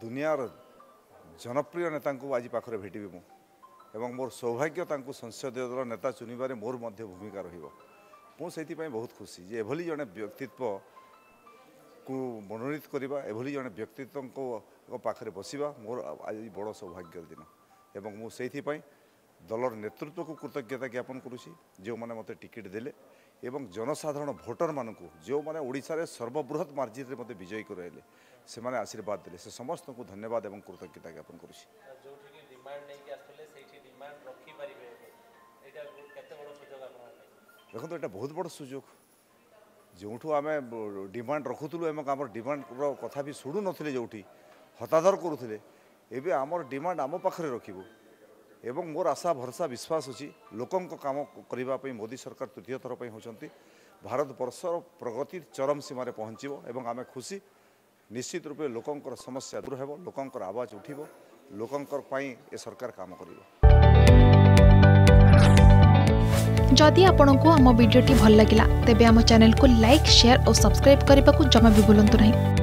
दुनियार जनप्रिय नेता आज पाखे भेटबी मुझे मोर सौभाग्य संसदीय दल नेता चुनबार मोर मध्य भूमिका रोथ बहुत खुशी जे एभली जड़े व्यक्तित्व को मनोनीत करवा एभली जड़े व्यक्तित्व को पाखे बसवा मोर आज बड़ सौभाग्य दिन एवं मुझे दलर नेतृत्व को कृतज्ञता ज्ञापन करुँची जो मैंने मत टिकेट दे एवं जनसाधारण भोटर मानक जो मैंने ओडिशा सर्वबृहत मार्जिन में मत विजयी कराइले से मैंने आशीर्वाद देले से समस्त को धन्यवाद एवं कृतज्ञता ज्ञापन करुँची। देखो यहाँ बहुत बड़ सुजोग जो आम डिमांड रखुलु एवं आम डिमांड कथा भी शुणु नी जो हताधर करुले एवं आमर डिमांड आम पाखे रखू एवं मोर आशा भरोसा विश्वास अच्छी लोकं काम करने मोदी सरकार तृतीय थर पर होती भारत बर्षर प्रगति चरम सीमार पहुँचो एवं आम खुशी निश्चित रूपे लोकंर समस्या दूर हो लोकंर आवाज उठब लोकंर ए सरकार काम कर। जदि आपण को आम भिडी भल लगा तेब आम चैनल को लाइक शेयर और सब्सक्राइब करने को जमा भी भूलु नहीं।